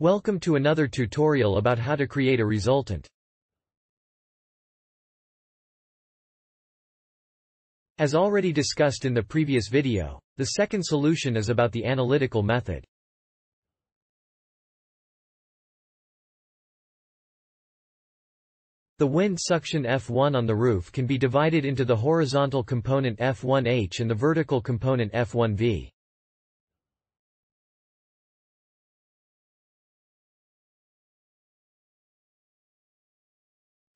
Welcome to another tutorial about how to create a resultant. As already discussed in the previous video, the second solution is about the analytical method. The wind suction F1 on the roof can be divided into the horizontal component F1H and the vertical component F1V.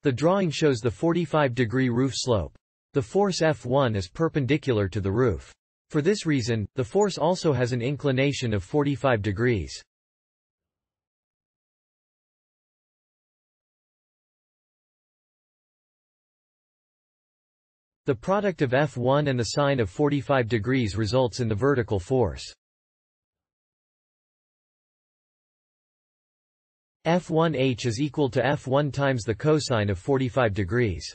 The drawing shows the 45-degree roof slope. The force F1 is perpendicular to the roof. For this reason, the force also has an inclination of 45 degrees. The product of F1 and the sine of 45 degrees results in the vertical force. F1H is equal to F1 times the cosine of 45 degrees.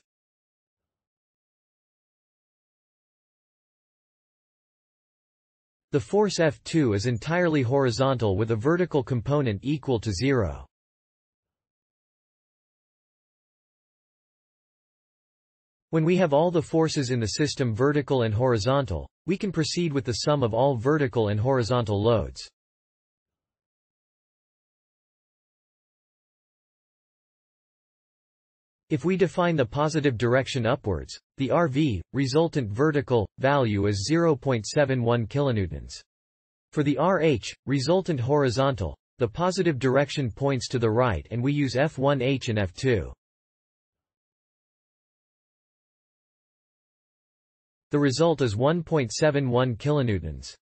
The force F2 is entirely horizontal with a vertical component equal to 0. When we have all the forces in the system vertical and horizontal, we can proceed with the sum of all vertical and horizontal loads. If we define the positive direction upwards, the RV, resultant vertical, value is 0.71 kilonewtons. For the RH, resultant horizontal, the positive direction points to the right and we use F1H and F2. The result is 1.71 kilonewtons.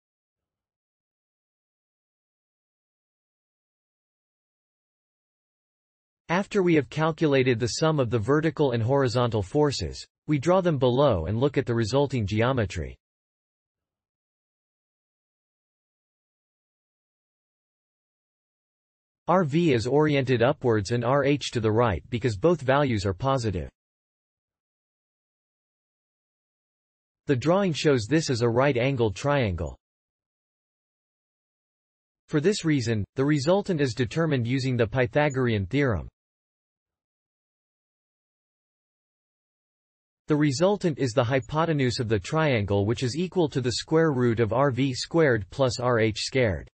After we have calculated the sum of the vertical and horizontal forces, we draw them below and look at the resulting geometry. RV is oriented upwards and RH to the right because both values are positive. The drawing shows this as a right-angled triangle. For this reason, the resultant is determined using the Pythagorean theorem. The resultant is the hypotenuse of the triangle, which is equal to the square root of RV squared plus RH squared.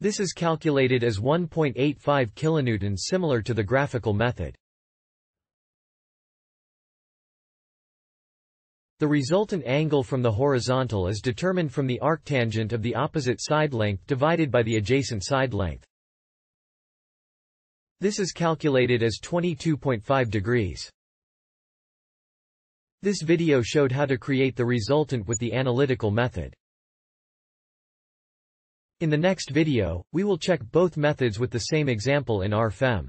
This is calculated as 1.85 kilonewtons, similar to the graphical method. The resultant angle from the horizontal is determined from the arctangent of the opposite side length divided by the adjacent side length. This is calculated as 22.5 degrees. This video showed how to create the resultant with the analytical method. In the next video, we will check both methods with the same example in RFEM.